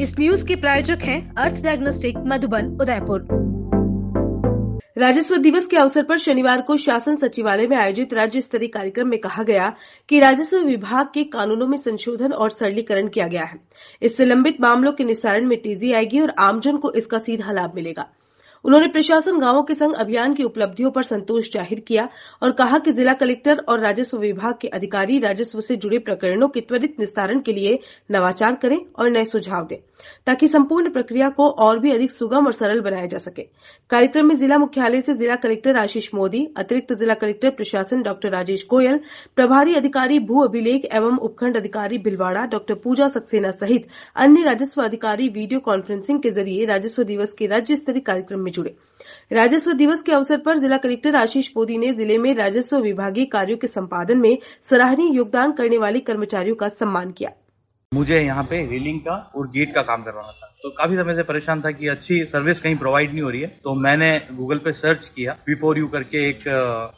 इस न्यूज के प्रायोजक हैं अर्थ डायग्नोस्टिक मधुबन उदयपुर। राजस्व दिवस के अवसर पर शनिवार को शासन सचिवालय में आयोजित राज्य स्तरीय कार्यक्रम में कहा गया कि राजस्व विभाग के कानूनों में संशोधन और सरलीकरण किया गया है। इससे लंबित मामलों के निस्तारण में तेजी आएगी और आमजन को इसका सीधा लाभ मिलेगा। उन्होंने प्रशासन गांवों के संग अभियान की उपलब्धियों पर संतोष जाहिर किया और कहा कि जिला कलेक्टर और राजस्व विभाग के अधिकारी राजस्व से जुड़े प्रकरणों के त्वरित निस्तारण के लिए नवाचार करें और नए सुझाव दें, ताकि संपूर्ण प्रक्रिया को और भी अधिक सुगम और सरल बनाया जा सके। कार्यक्रम में जिला मुख्यालय से जिला कलेक्टर आशीष मोदी, अतिरिक्त जिला कलेक्टर प्रशासन डॉ. राजेश गोयल, प्रभारी अधिकारी भू अभिलेख एवं उपखंड अधिकारी भिलवाड़ा डॉ. पूजा सक्सेना सहित अन्य राजस्व अधिकारी वीडियो कॉन्फ्रेंसिंग के जरिए राजस्व दिवस के राज्य स्तरीय कार्यक्रम में जुड़े। राजस्व दिवस के अवसर पर जिला कलेक्टर आशीष मोदी ने जिले में राजस्व विभागीय कार्यों के संपादन में सराहनीय योगदान करने वाले कर्मचारियों का सम्मान किया। मुझे यहाँ पे रेलिंग का और गेट का काम करवाना था, तो काफी समय से परेशान था कि अच्छी सर्विस कहीं प्रोवाइड नहीं हो रही है। तो मैंने गूगल पे सर्च किया, V4U करके एक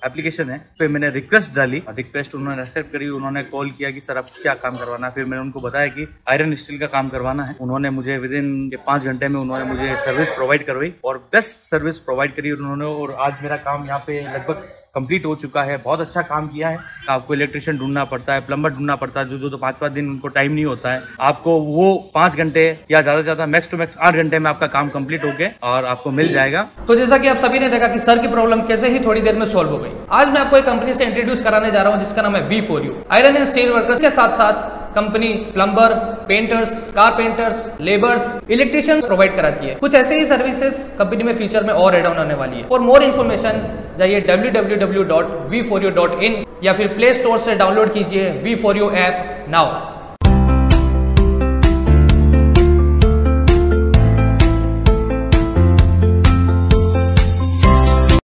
एप्लीकेशन है, पे मैंने रिक्वेस्ट डाली। रिक्वेस्ट उन्होंने एक्सेप्ट करी। उन्होंने कॉल किया कि सर आप क्या काम करवाना है। फिर मैंने उनको बताया कि आयरन स्टील का काम करवाना है। उन्होंने मुझे विदिन 5 घंटे में उन्होंने मुझे सर्विस प्रोवाइड करवाई और बेस्ट सर्विस प्रोवाइड करी उन्होंने। और आज मेरा काम यहाँ पे लगभग कंप्लीट हो चुका है। बहुत अच्छा काम किया है। आपको इलेक्ट्रिशियन ढूंढना पड़ता है, प्लम्बर ढूंढना पड़ता है, जो 5-5 दिन उनको टाइम नहीं होता है। आपको वो 5 घंटे या ज्यादा मैक्स टू मैक्स 8 घंटे में आपका काम कंप्लीट हो गया और आपको मिल जाएगा। तो जैसा कि आप सभी ने देखा कि सर की प्रॉब्लम कैसे ही थोड़ी देर में सॉल्व हो गई। आज मैं आपको एक कंपनी से इंट्रोड्यूस कराने जा रहा हूँ जिसका नाम है V4U। Iron and steel workers के साथ साथ company plumber, painters, carpenters, labours, electrician provide कराती है। कुछ ऐसे ही सर्विसेज कंपनी में फ्यूचर में और एड ऑन होने वाली है। और मोर इन्फॉर्मेशन जाइए www.v4u.in या फिर प्ले स्टोर से डाउनलोड कीजिए V4U ऐप नाउ।